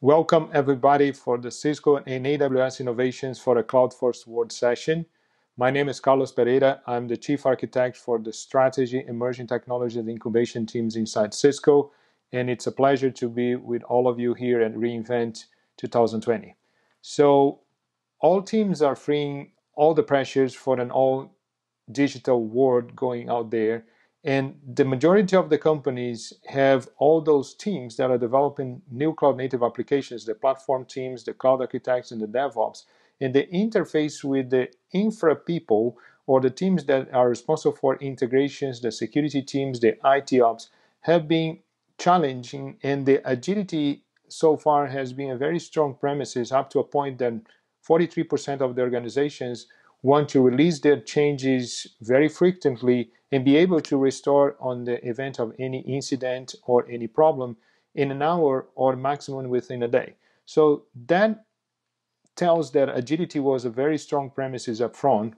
Welcome everybody for the Cisco and AWS Innovations for a Cloud First World session. My name is Carlos Pereira. I'm the Chief Architect for the Strategy, Emerging Technology and Incubation teams inside Cisco. And it's a pleasure to be with all of you here at reInvent 2020. So all teams are freeing all the pressures for an all digital world going out there. And the majority of the companies have all those teams that are developing new cloud native applications, the platform teams, the cloud architects, and the DevOps. And they interface with the infra people or the teams that are responsible for integrations, the security teams, the IT ops, have been challenging. And the agility so far has been a very strong premises up to a point that 43% of the organizations want to release their changes very frequently and be able to restore on the event of any incident or any problem in an hour or maximum within a day. So that tells that agility was a very strong premises up front.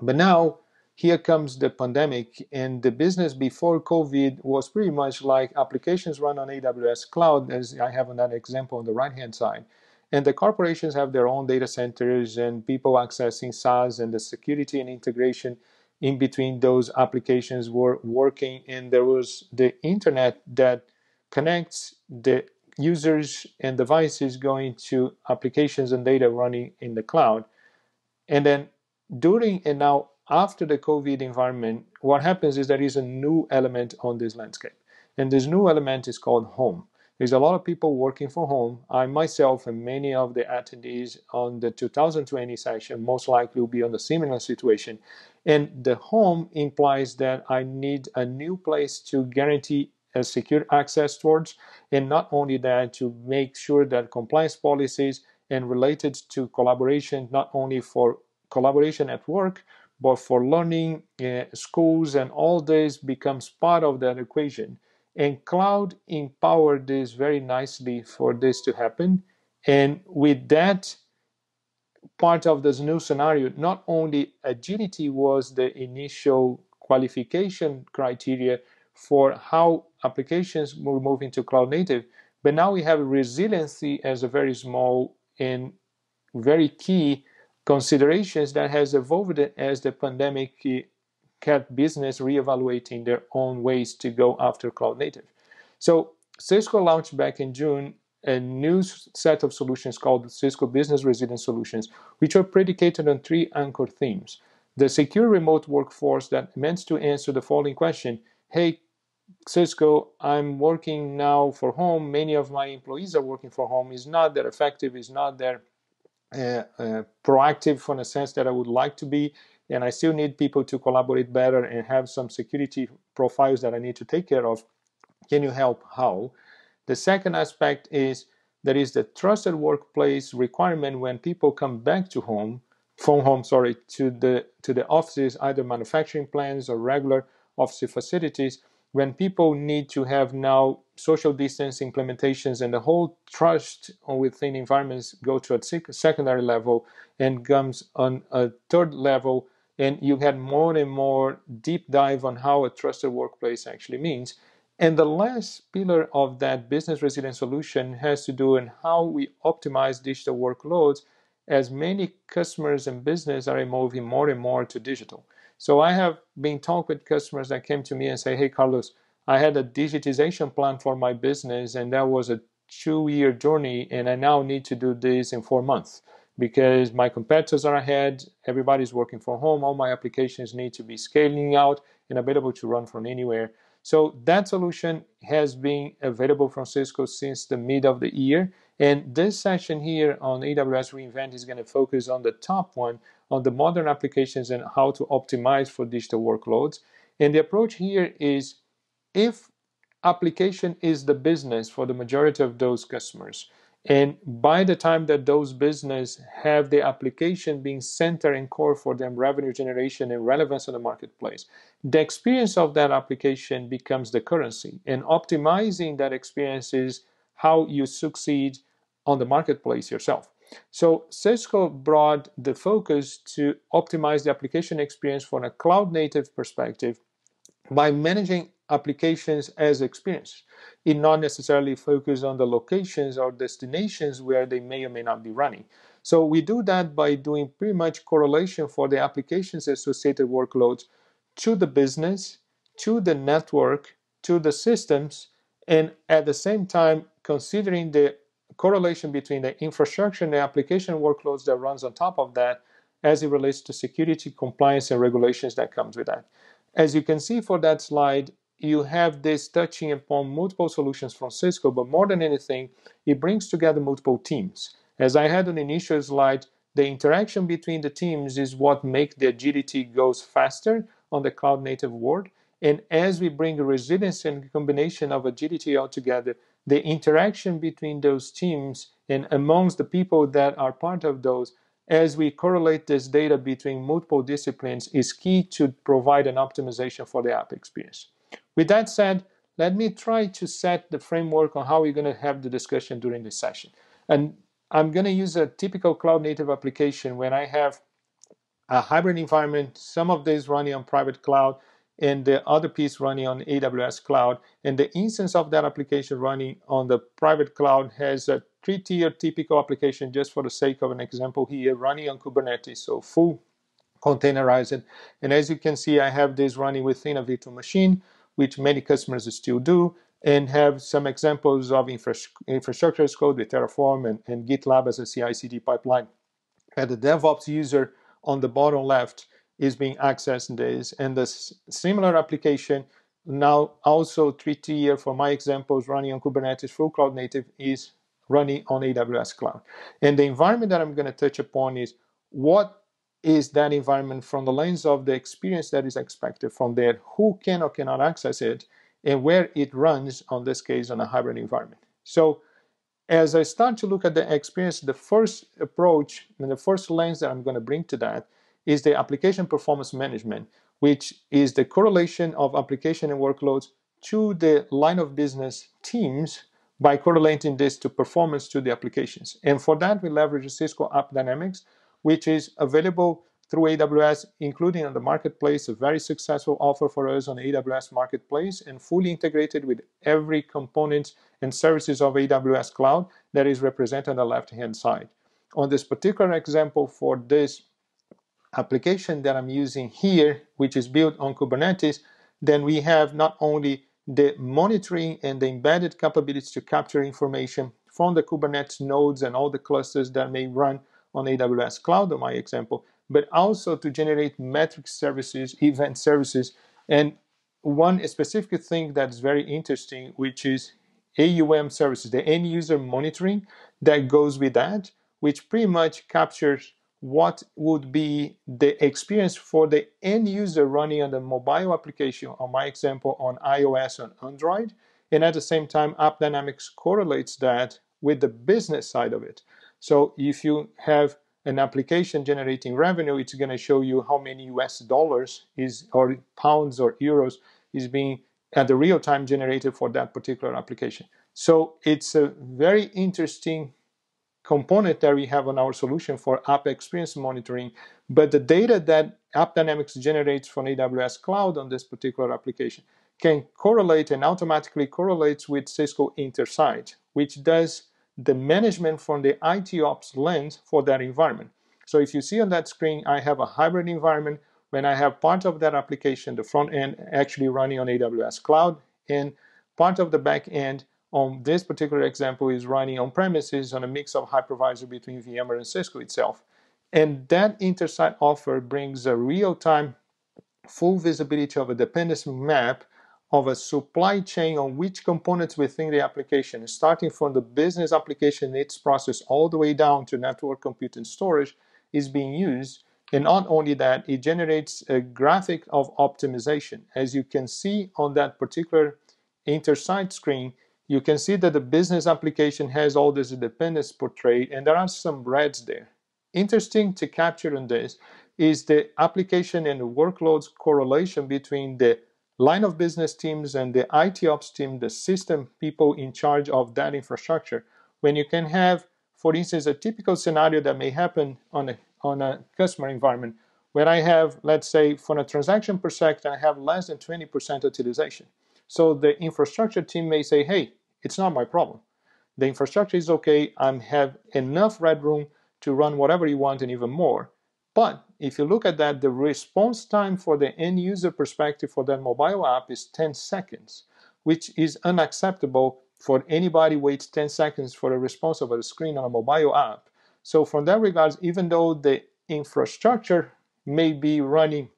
But now here comes the pandemic, and the business before COVID was pretty much like applications run on AWS Cloud, as I have on that example on the right-hand side. And the corporations have their own data centers and people accessing SaaS, and the security and integration in between those applications were working, and there was the internet that connects the users and devices going to applications and data running in the cloud. And then during and now after the COVID environment, what happens is there is a new element on this landscape. And this new element is called home. There's a lot of people working from home. I myself and many of the attendees on the 2020 session most likely will be on a similar situation. And the home implies that I need a new place to guarantee a secure access towards, and not only that, to make sure that compliance policies and related to collaboration, not only for collaboration at work, but for learning, schools, and all this becomes part of that equation. And cloud empowered this very nicely for this to happen. And with that part of this new scenario, not only agility was the initial qualification criteria for how applications will move into cloud native, but now we have resiliency as a very small and very key considerations that has evolved as the pandemic kept business reevaluating their own ways to go after cloud native. So Cisco launched back in June a new set of solutions called Cisco Business Resilience Solutions, which are predicated on three anchor themes. The secure remote workforce that meant to answer the following question: hey, Cisco, I'm working now for home. Many of my employees are working for home. It's not that effective. It's not that proactive from the sense that I would like to be. And I still need people to collaborate better and have some security profiles that I need to take care of. Can you help? How? The second aspect is there is the trusted workplace requirement when people come back to home, to the offices, either manufacturing plants or regular office facilities, when people need to have now social distance implementations, and the whole trust within environments go to a secondary level and comes on a third level. And you had more and more deep dive on how a trusted workplace actually means. And the last pillar of that business resilience solution has to do in how we optimize digital workloads, as many customers and business are moving more and more to digital. So I have been talking with customers that came to me and say, hey, Carlos, I had a digitization plan for my business, and that was a 2-year journey, and I now need to do this in 4 months. Because my competitors are ahead, everybody's working from home, all my applications need to be scaling out and available to run from anywhere. So that solution has been available from Cisco since the mid of the year. And this session here on AWS reInvent is going to focus on the top one, on the modern applications and how to optimize for digital workloads. And the approach here is, if application is the business for the majority of those customers, and by the time that those business have the application being center and core for them, revenue generation and relevance on the marketplace, the experience of that application becomes the currency. And optimizing that experience is how you succeed on the marketplace yourself. So Cisco brought the focus to optimize the application experience from a cloud native perspective by managing applications as experience. It not necessarily focuses on the locations or destinations where they may or may not be running. So we do that by doing pretty much correlation for the applications associated workloads to the business, to the network, to the systems, and at the same time considering the correlation between the infrastructure and the application workloads that runs on top of that as it relates to security, compliance, and regulations that comes with that. As you can see for that slide, you have this touching upon multiple solutions from Cisco, but more than anything, it brings together multiple teams. As I had on the initial slide, the interaction between the teams is what makes the agility goes faster on the cloud-native world. And as we bring resilience and combination of agility all together, the interaction between those teams and amongst the people that are part of those, as we correlate this data between multiple disciplines, is key to provide an optimization for the app experience. With that said, let me try to set the framework on how we're going to have the discussion during this session. And I'm going to use a typical cloud-native application when I have a hybrid environment, some of these running on private cloud, and the other piece running on AWS Cloud. And the instance of that application running on the private cloud has a three-tier typical application, just for the sake of an example here, running on Kubernetes, so full containerized. And as you can see, I have this running within a virtual machine, which many customers still do, and have some examples of infrastructure as code with Terraform and GitLab as a CI/CD pipeline. And the DevOps user on the bottom left is being accessed this, and the similar application now also three-tier for my examples running on Kubernetes full cloud native is running on AWS Cloud. And the environment that I'm going to touch upon is what is that environment from the lens of the experience that is expected from there, who can or cannot access it, and where it runs, on this case, on a hybrid environment. So as I start to look at the experience, the first approach and the first lens that I'm going to bring to that is the application performance management, which is the correlation of application and workloads to the line of business teams by correlating this to performance to the applications. And for that, we leverage Cisco AppDynamics, which is available through AWS, including on the marketplace, a very successful offer for us on AWS Marketplace, and fully integrated with every component and services of AWS Cloud that is represented on the left-hand side. On this particular example for this application that I'm using here, which is built on Kubernetes, then we have not only the monitoring and the embedded capabilities to capture information from the Kubernetes nodes and all the clusters that may run on AWS Cloud, in my example, but also to generate metric services, event services, and one specific thing that's very interesting, which is AUM services, the end user monitoring that goes with that, which pretty much captures what would be the experience for the end user running on the mobile application, on my example, on iOS and Android. And at the same time, AppDynamics correlates that with the business side of it. So if you have an application generating revenue, it's going to show you how many US dollars is, or pounds or euros is being at the real time generated for that particular application. So it's a very interesting component that we have on our solution for app experience monitoring, but the data that AppDynamics generates from AWS Cloud on this particular application can correlate and automatically correlates with Cisco Intersight, which does the management from the IT ops lens for that environment. So if you see on that screen, I have a hybrid environment when I have part of that application, the front end actually running on AWS Cloud, and part of the back end on this particular example is running on-premises on a mix of hypervisor between VMware and Cisco itself. And that Intersight offer brings a real-time full visibility of a dependency map of a supply chain on which components within the application, starting from the business application, its process, all the way down to network, compute, and storage is being used. And not only that, it generates a graphic of optimization. As you can see on that particular Intersight screen, you can see that the business application has all this dependence portrayed, and there are some reds there. Interesting to capture on this is the application and the workloads correlation between the line of business teams and the IT ops team, the system people in charge of that infrastructure. When you can have, for instance, a typical scenario that may happen on a customer environment, where I have, let's say, for a transaction per second, I have less than 20% utilization. So the infrastructure team may say, hey, it's not my problem. The infrastructure is okay. I have enough red room to run whatever you want and even more. But if you look at that, the response time for the end user perspective for that mobile app is 10 seconds, which is unacceptable for anybody waits 10 seconds for a response over a screen on a mobile app. So from that regards, even though the infrastructure may be running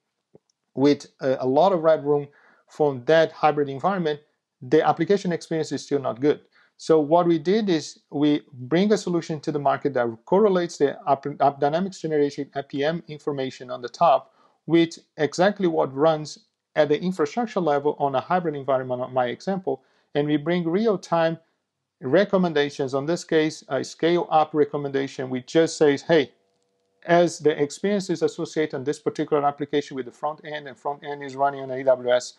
with a lot of red room from that hybrid environment, the application experience is still not good. So what we did is we bring a solution to the market that correlates the AppDynamics generation APM information on the top with exactly what runs at the infrastructure level on a hybrid environment, on my example, and we bring real-time recommendations. On this case, a scale-up recommendation, which just says, hey, as the experience is associated on this particular application with the front end, and front end is running on AWS,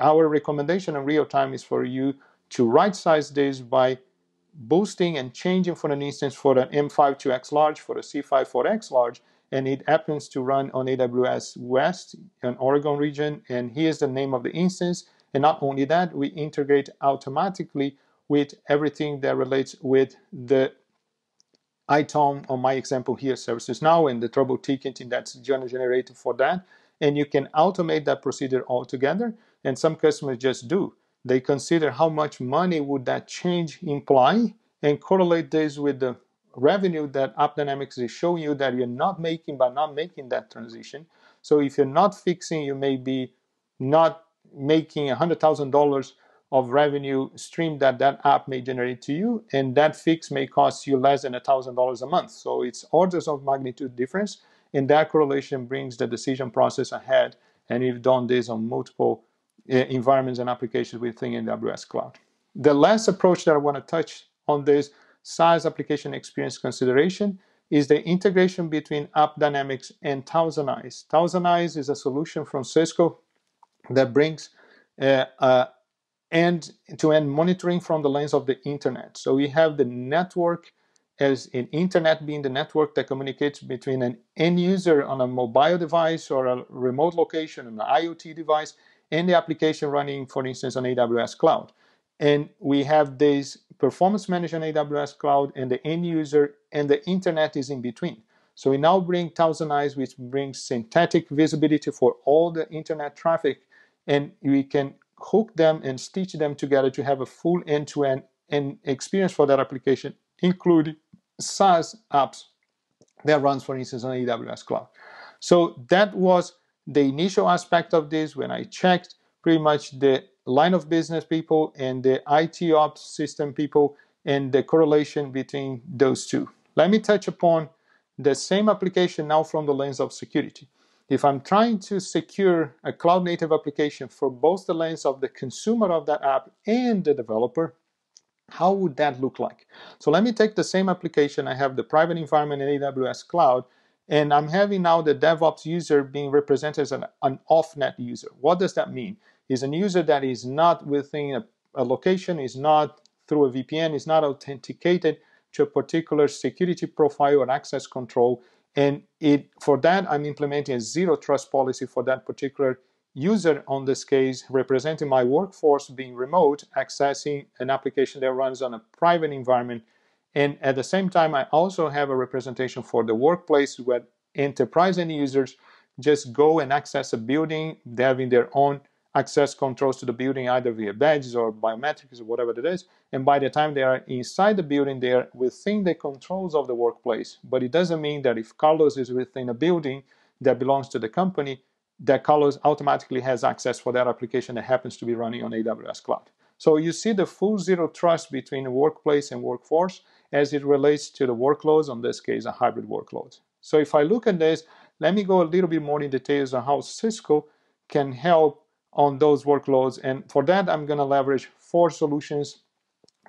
our recommendation in real time is for you to right-size this by boosting and changing for an instance for an M5 to X large, for a C5 for X large, and it happens to run on AWS West, an Oregon region, and here's the name of the instance. And not only that, we integrate automatically with everything that relates with the ITOM, on my example here, ServiceNow, and the trouble ticketing that's generated for that. And you can automate that procedure altogether. And some customers just do. They consider how much money would that change imply and correlate this with the revenue that AppDynamics is showing you that you're not making by not making that transition. So if you're not fixing, you may be not making $100,000 of revenue stream that that app may generate to you, and that fix may cost you less than $1,000 a month. So it's orders of magnitude difference, and that correlation brings the decision process ahead, and we've done this on multiple environments and applications within AWS Cloud. The last approach that I want to touch on this SaaS application experience consideration is the integration between AppDynamics and ThousandEyes. ThousandEyes is a solution from Cisco that brings end-to-end monitoring from the lens of the internet. So we have the network as an internet being the network that communicates between an end user on a mobile device or a remote location, an IoT device, and the application running, for instance, on AWS Cloud. And we have this performance management on AWS Cloud and the end user, and the internet is in between. So we now bring ThousandEyes, which brings synthetic visibility for all the internet traffic, and we can hook them and stitch them together to have a full end-to-end experience for that application, including SaaS apps that runs, for instance, on AWS Cloud. So that was the initial aspect of this. When I checked, pretty much the line of business people and the IT ops system people and the correlation between those two. Let me touch upon the same application now from the lens of security. If I'm trying to secure a cloud-native application for both the lens of the consumer of that app and the developer, how would that look like? So let me take the same application. I have the private environment in AWS Cloud, and I'm having now the DevOps user being represented as an off-net user. What does that mean? Is a user that is not within a location, is not through a VPN, is not authenticated to a particular security profile or access control. And for that, I'm implementing a zero trust policy for that particular user, on this case, representing my workforce being remote, accessing an application that runs on a private environment. And at the same time, I also have a representation for the workplace where enterprise end users just go and access a building, they're having their own access controls to the building, either via badges or biometrics or whatever it is. And by the time they are inside the building, they are within the controls of the workplace. But it doesn't mean that if Carlos is within a building that belongs to the company, that Carlos automatically has access for that application that happens to be running on AWS Cloud. So you see the full zero trust between workplace and workforce as it relates to the workloads, on this case, a hybrid workload. So if I look at this, let me go a little bit more in details on how Cisco can help on those workloads. And for that, I'm going to leverage four solutions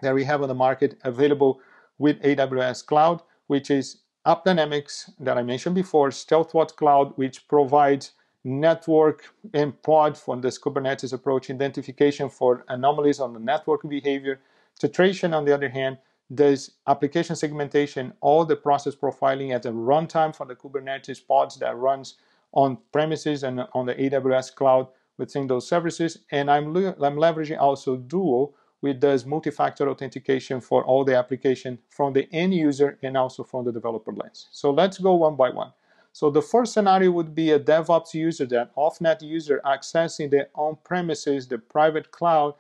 that we have on the market available with AWS Cloud, which is AppDynamics that I mentioned before, Stealthwatch Cloud, which provides network and pod from this Kubernetes approach, identification for anomalies on the network behavior. Tetration, on the other hand, does application segmentation, all the process profiling at the runtime for the Kubernetes pods that runs on premises and on the AWS Cloud, within those services. And I'm leveraging also Duo, which does multi-factor authentication for all the application from the end user and also from the developer lens. So let's go one by one. So the first scenario would be a DevOps user, that off-net user accessing the on-premises, the private cloud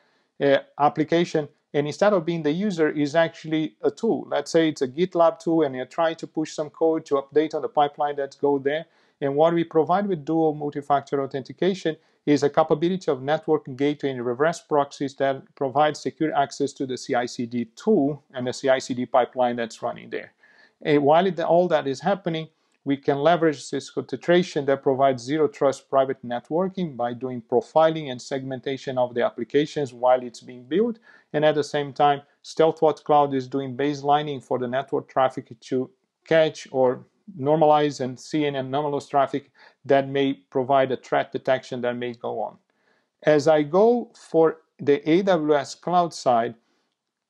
application, and instead of being the user is actually a tool. Let's say it's a GitLab tool and you're trying to push some code to update on the pipeline that's go there. And what we provide with dual multi-factor authentication is a capability of network gateway and reverse proxies that provide secure access to the CI/CD tool and the CI/CD pipeline that's running there. And while all that is happening, we can leverage Cisco Tetration that provides zero trust private networking by doing profiling and segmentation of the applications while it's being built. And at the same time, Stealthwatch Cloud is doing baselining for the network traffic to catch or normalize and see an anomalous traffic that may provide a threat detection that may go on. As I go for the AWS cloud side,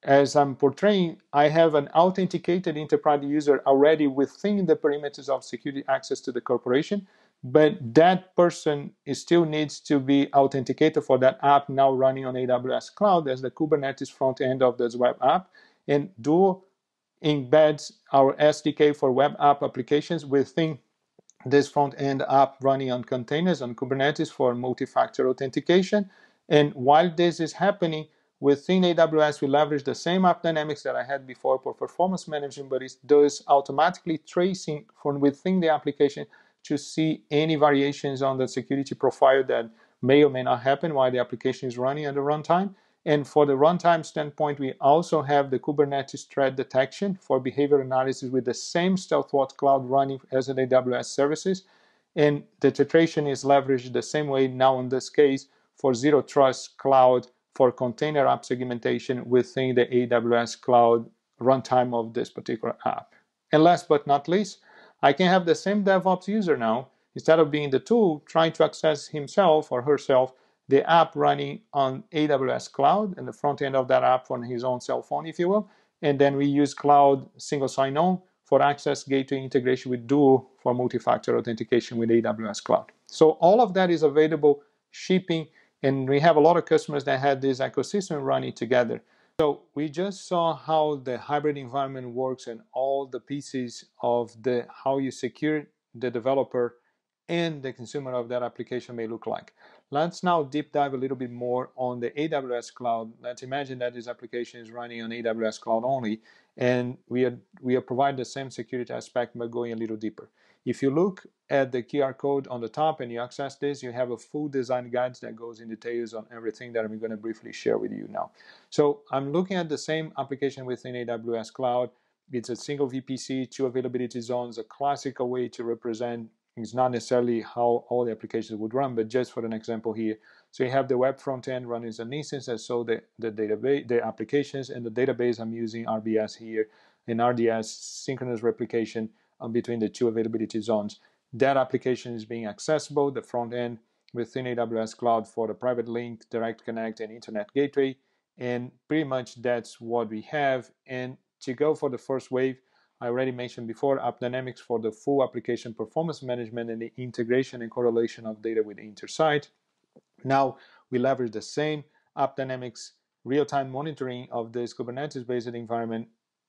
as I'm portraying, I have an authenticated enterprise user already within the perimeters of security access to the corporation, but that person still needs to be authenticated for that app now running on AWS Cloud as the Kubernetes front end of this web app. And Duo embeds our SDK for web app applications within this front end app running on containers on Kubernetes for multi-factor authentication. And while this is happening, within AWS, we leverage the same AppDynamics that I had before for performance management, but it does automatically tracing from within the application to see any variations on the security profile that may or may not happen while the application is running at the runtime. And for the runtime standpoint, we also have the Kubernetes threat detection for behavior analysis with the same Stealthwatch Cloud running as an AWS services. And the Tetration is leveraged the same way now in this case for Zero Trust Cloud for container app segmentation within the AWS Cloud runtime of this particular app. And last but not least, I can have the same DevOps user now, instead of being the tool, trying to access himself or herself, the app running on AWS Cloud and the front end of that app on his own cell phone, if you will. And then we use Cloud Single Sign-On for Access Gateway integration with Duo for multi-factor authentication with AWS Cloud. So all of that is available shipping, and we have a lot of customers that had this ecosystem running together. So we just saw how the hybrid environment works and all the pieces of the how you secure the developer and the consumer of that application may look like. Let's now deep dive a little bit more on the AWS Cloud. Let's imagine that this application is running on AWS Cloud only, and we are providing the same security aspect but going a little deeper. If you look at the QR code on the top and you access this, you have a full design guide that goes in details on everything that I'm going to briefly share with you now. So I'm looking at the same application within AWS Cloud. It's a single VPC, two availability zones, a classical way to represent. It's not necessarily how all the applications would run, but just for an example here. So you have the web front end running as an instance, and so the database, the applications and the database, I'm using RBS here and RDS, synchronous replication between the two availability zones. That application is being accessible, the front end within AWS Cloud for the private link, direct connect, and internet gateway. And pretty much that's what we have. And to go for the first wave, I already mentioned before, AppDynamics for the full application performance management and the integration and correlation of data with Intersight. Now we leverage the same AppDynamics real-time monitoring of this Kubernetes-based environment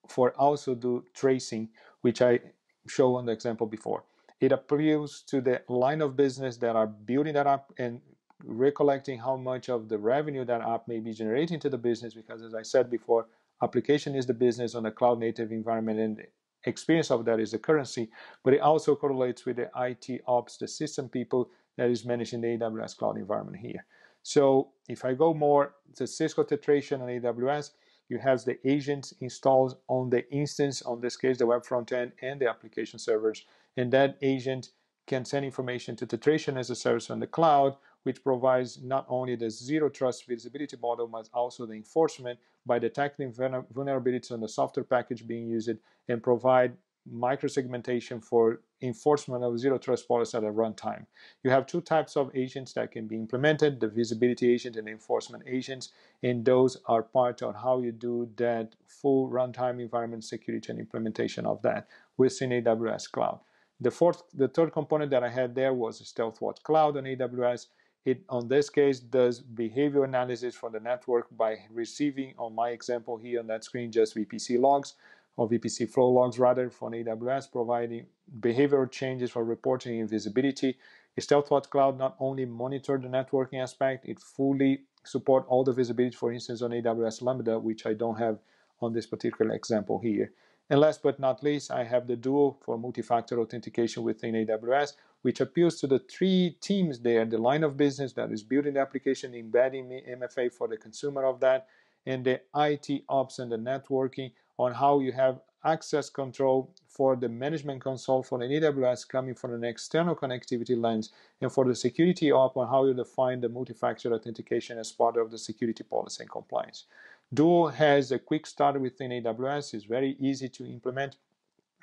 for also do tracing, which I show on the example before. It appeals to the line of business that are building that up and recollecting how much of the revenue that app may be generating to the business, because as I said before, application is the business on a cloud native environment and the experience of that is the currency, but it also correlates with the IT ops, the system people that is managing the AWS cloud environment here. So if I go more to Cisco Tetration on AWS, you have the agents installed on the instance, on this case, the web front end and the application servers. And that agent can send information to Tetration as a service on the cloud, which provides not only the zero trust visibility model, but also the enforcement by detecting vulnerabilities on the software package being used, and provide micro-segmentation for enforcement of zero trust policy at a runtime. You have two types of agents that can be implemented, the visibility agent and enforcement agents, and those are part of how you do that full runtime environment security and implementation of that within AWS Cloud. The third component that I had there was Stealthwatch Cloud on AWS, It, on this case, does behavior analysis for the network by receiving, on my example here on that screen, just VPC logs, or VPC flow logs rather, from AWS, providing behavioral changes for reporting and visibility. StealthWatch Cloud not only monitors the networking aspect, it fully supports all the visibility, for instance, on AWS Lambda, which I don't have on this particular example here. And last but not least, I have the Duo for multi-factor authentication within AWS, which appeals to the three teams there: the line of business that is building the application, embedding the MFA for the consumer of that, and the IT ops and the networking, on how you have access control for the management console for an AWS coming from an external connectivity lens, and for the security op on how you define the multi-factor authentication as part of the security policy and compliance. Duo has a quick start within AWS, it's very easy to implement,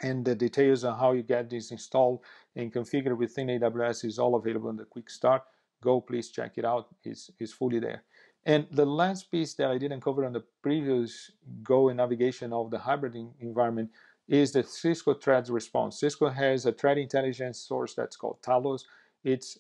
and the details on how you get this installed and configured within AWS is all available in the quick start. Go please check it out, it's fully there. And the last piece that I didn't cover on the previous go and navigation of the hybrid environment is the Cisco Threads response. Cisco has a threat intelligence source that's called Talos. It's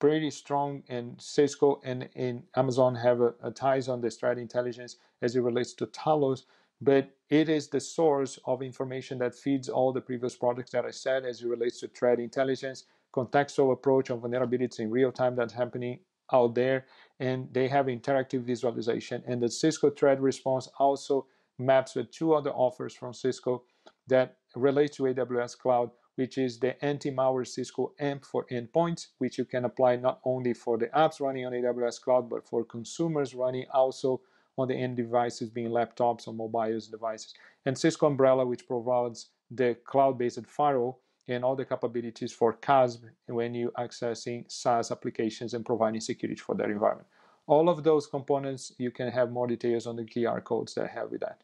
pretty strong, and Cisco and Amazon have a ties on this threat intelligence as it relates to Talos, but it is the source of information that feeds all the previous products that I said as it relates to threat intelligence, contextual approach on vulnerabilities in real time that's happening out there, and they have interactive visualization. And the Cisco Threat Response also maps with two other offers from Cisco that relate to AWS Cloud, which is the anti-malware Cisco AMP for endpoints, which you can apply not only for the apps running on AWS Cloud, but for consumers running also on the end devices, being laptops or mobile devices. And Cisco Umbrella, which provides the cloud-based firewall and all the capabilities for CASB when you're accessing SaaS applications and providing security for their environment. All of those components, you can have more details on the QR codes that I have with that.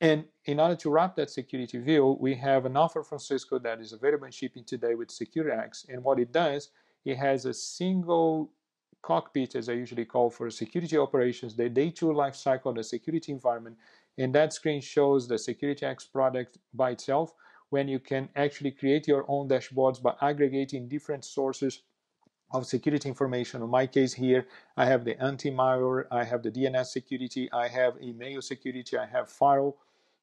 And in order to wrap that security view, we have an offer from Cisco that is available and shipping today with SecureX. And what it does, it has a single cockpit, as I usually call, for security operations, the day two life cycle, the security environment. And that screen shows the SecureX product by itself, when you can actually create your own dashboards by aggregating different sources of security information. In my case here, I have the anti-malware, I have the DNS security, I have email security, I have firewall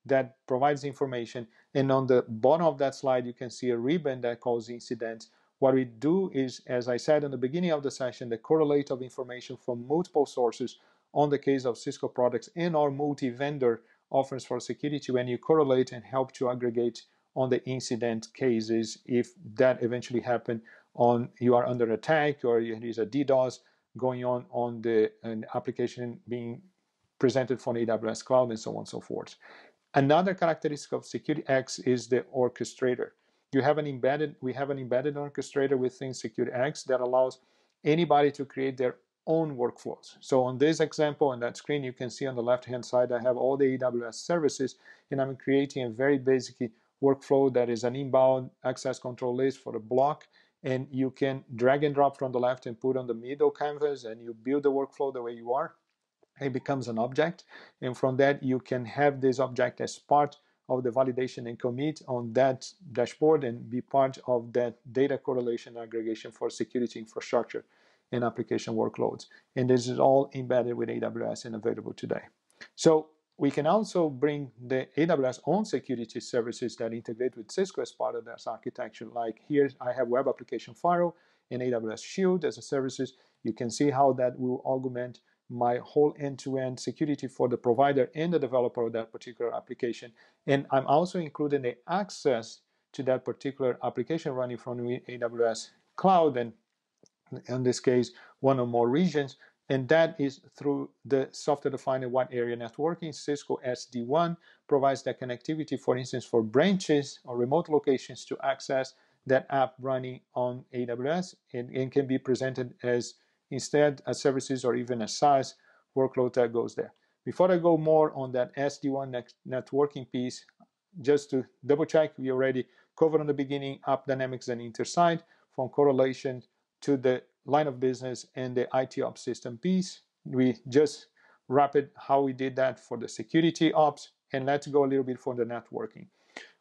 that provides information. And on the bottom of that slide, you can see a ribbon that calls incidents. What we do is, as I said in the beginning of the session, the correlate of information from multiple sources on the case of Cisco products and our multi-vendor offerings for security, when you correlate and help to aggregate on the incident cases, if that eventually happened on you are under attack or there is a DDoS going on the an application being presented from AWS Cloud and so on and so forth. Another characteristic of SecureX is the orchestrator. We have an embedded orchestrator within SecureX that allows anybody to create their own workflows. So on this example, on that screen, you can see on the left-hand side, I have all the AWS services, and I'm creating a very basic workflow that is an inbound access control list for a block, and you can drag and drop from the left and put on the middle canvas, and you build the workflow the way you are. It becomes an object, and from that you can have this object as part of the validation and commit on that dashboard and be part of that data correlation aggregation for security infrastructure and application workloads. And this is all embedded with AWS and available today. So we can also bring the AWS own security services that integrate with Cisco as part of this architecture. Like here, I have Web Application Firewall and AWS Shield as a services. You can see how that will augment my whole end-to-end security for the provider and the developer of that particular application. And I'm also including the access to that particular application running from AWS Cloud, and in this case, one or more regions. And that is through the software-defined wide area networking. Cisco SD-WAN provides that connectivity, for instance, for branches or remote locations to access that app running on AWS, and can be presented as instead as services or even a SaaS workload that goes there. Before I go more on that SD-WAN networking piece, just to double check, we already covered in the beginning AppDynamics and Intersight from correlation to the line of business and the IT ops system piece. We just wrap it how we did that for the security ops, and let's go a little bit for the networking.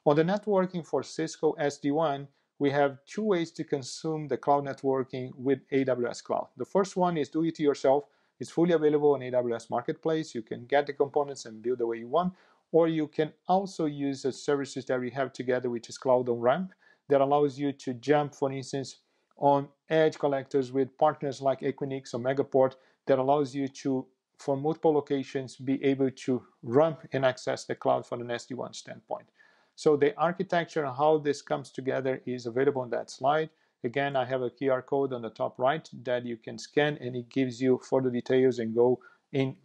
On the networking for Cisco SD-WAN, we have two ways to consume the cloud networking with AWS Cloud. The first one is do it yourself. It's fully available on AWS Marketplace. You can get the components and build the way you want, or you can also use the services that we have together, which is Cloud on Ramp, that allows you to jump, for instance, on edge collectors with partners like Equinix or Megaport, that allows you to, from multiple locations, be able to ramp and access the cloud from an SD-WAN standpoint. So the architecture and how this comes together is available on that slide. Again, I have a QR code on the top right that you can scan, and it gives you further details and go in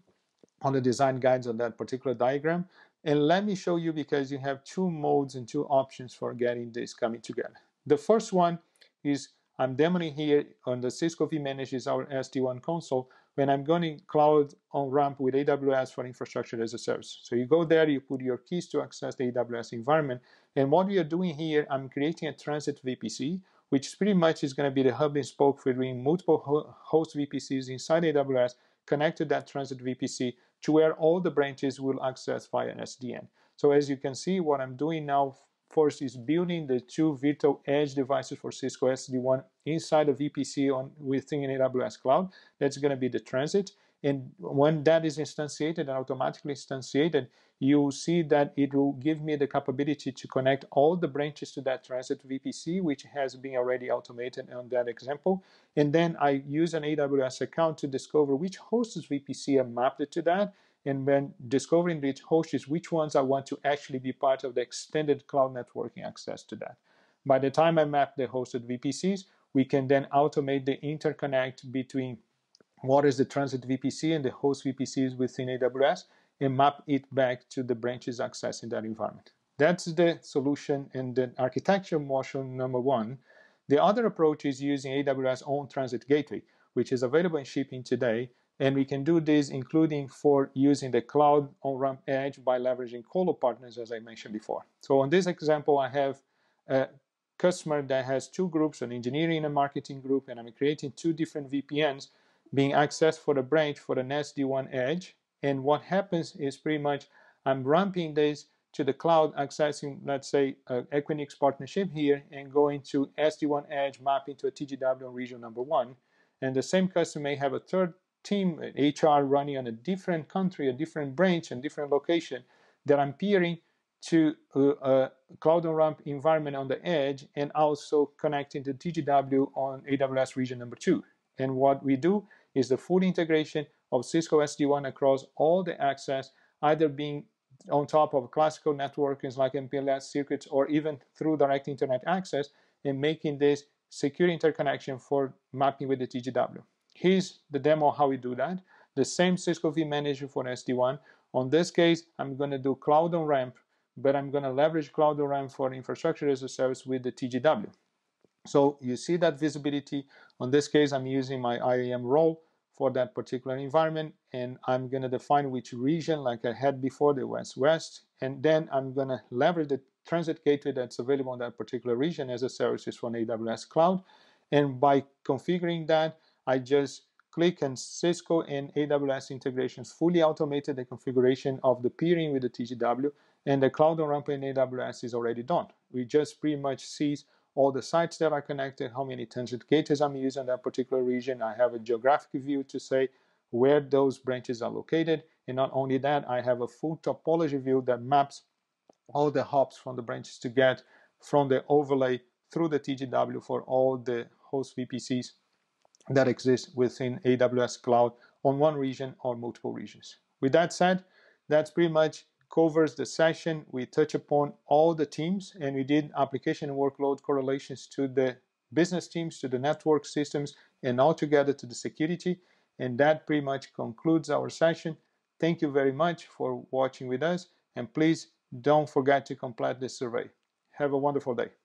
on the design guides on that particular diagram. And let me show you, because you have two modes and two options for getting this coming together. The first one is I'm demoing here on the Cisco vManage is our SD-WAN console, when I'm going in Cloud on Ramp with AWS for infrastructure as a service. So you go there, you put your keys to access the AWS environment. And what we are doing here, I'm creating a transit VPC, which pretty much is going to be the hub and spoke between multiple host VPCs inside AWS, connect to that transit VPC to where all the branches will access via SDN. So as you can see, what I'm doing now first is building the two virtual edge devices for Cisco SD-WAN inside a VPC within an AWS Cloud. That's going to be the transit. And when that is instantiated and automatically instantiated, you'll see that it will give me the capability to connect all the branches to that transit VPC, which has been already automated on that example. And then I use an AWS account to discover which hosts VPC are mapped to that. And when discovering which hosts, which ones I want to actually be part of the extended cloud networking access to that. By the time I map the hosted VPCs, we can then automate the interconnect between what is the transit VPC and the host VPCs within AWS and map it back to the branches accessing that environment. That's the solution in the architecture motion number one. The other approach is using AWS own transit gateway, which is available in shipping today. And we can do this including for using the Cloud on Ramp Edge by leveraging colo partners, as I mentioned before. So on this example, I have a customer that has two groups, an engineering and a marketing group, and I'm creating two different VPNs being accessed for the branch for the SD-WAN edge. And what happens is pretty much I'm ramping this to the cloud, accessing, let's say, Equinix partnership here, and going to SD-WAN edge mapping to a TGW region number one. And the same customer may have a third team, HR, running on a different country, a different branch, and different location, that I'm peering to a Cloud on Ramp environment on the edge and also connecting to TGW on AWS region number two. And what we do is the full integration of Cisco SD-WAN across all the access, either being on top of classical networkings like MPLS circuits or even through direct internet access, and making this secure interconnection for mapping with the TGW. Here's the demo how we do that. The same Cisco vManager for SD-WAN. On this case, I'm going to do Cloud on Ramp, but I'm going to leverage Cloud on Ramp for infrastructure as a service with the TGW. So you see that visibility. On this case, I'm using my IAM role for that particular environment, and I'm going to define which region, like I had before, the West-West, and then I'm going to leverage the transit gateway that's available on that particular region as a service from AWS Cloud. And by configuring that, I just click, and Cisco and AWS integrations fully automated the configuration of the peering with the TGW, and the Cloud on Ramp in AWS is already done. We just pretty much see all the sites that are connected, how many transit gateways I'm using in that particular region. I have a geographic view to say where those branches are located. And not only that, I have a full topology view that maps all the hops from the branches to get from the overlay through the TGW for all the host VPCs that exists within AWS Cloud on one region or multiple regions. With that said, that pretty much covers the session. We touch upon all the teams, and we did application and workload correlations to the business teams, to the network systems, and all together to the security. And that pretty much concludes our session. Thank you very much for watching with us, and please don't forget to complete this survey. Have a wonderful day.